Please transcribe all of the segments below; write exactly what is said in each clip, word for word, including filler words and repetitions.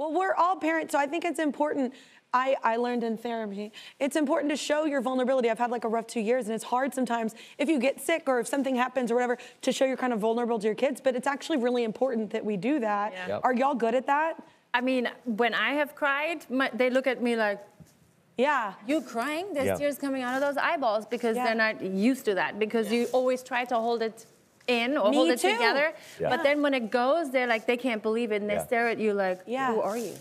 Well, we're all parents, so I think it's important. I, I learned in therapy, it's important to show your vulnerability. I've had like a rough two years and it's hard sometimes if you get sick or if something happens or whatever to show you're kind of vulnerable to your kids, but it's actually really important that we do that. Yeah. Yep. Are y'all good at that? I mean, when I have cried, my, they look at me like, yeah, you're crying? There's yeah. tears coming out of those eyeballs because yeah. they're not used to that because yeah. you always try to hold it in or me hold it too. together. Yeah. But then when it goes, they're like, they can't believe it and they yeah. stare at you like, yeah. who are you?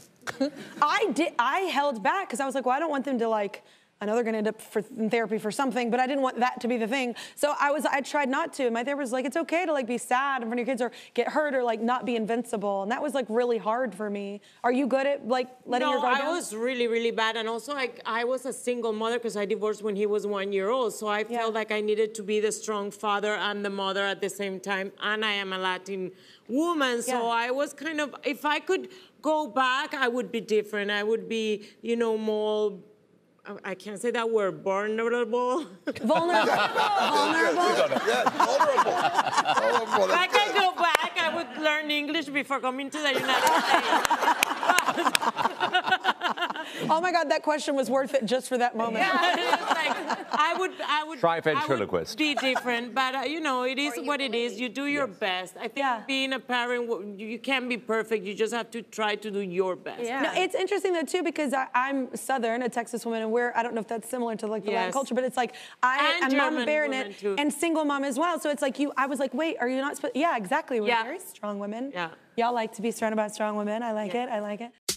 I did. I held back because I was like, well, I don't want them to like. I know they're gonna end up for, in therapy for something, but I didn't want that to be the thing. So I was. I tried not to. And my therapist was like, it's okay to like be sad in front of your kids or get hurt or like not be invincible. And that was like really hard for me. Are you good at like letting no, your guard down? No, I was really, really bad. And also, I I was a single mother because I divorced when he was one year old. So I yeah. felt like I needed to be the strong father and the mother at the same time. And I am a Latin woman, so yeah. I was kind of. If I could. Go back, I would be different. I would be, you know, more, I can't say that word, vulnerable. Vulnerable. vulnerable. Yes, vulnerable. vulnerable. If I could go back, I would learn English before coming to the United States. Oh my God, that question was worth it just for that moment. Yeah, it was like, I would, I would, Try ventriloquist. I would be different, but uh, you know, it is what it is. You do your yes. best. I think yeah. being a parent, you can't be perfect. You just have to try to do your best. Yeah. No, it's interesting though too because I, I'm Southern, a Texas woman, and we're I don't know if that's similar to like the yes. Latin culture, but it's like I am mama baronet and single mom as well. So it's like you. I was like, wait, are you not supposed? Yeah, exactly. We're yeah. very strong women. Yeah. Y'all like to be surrounded by strong women. I like yeah. it. I like it.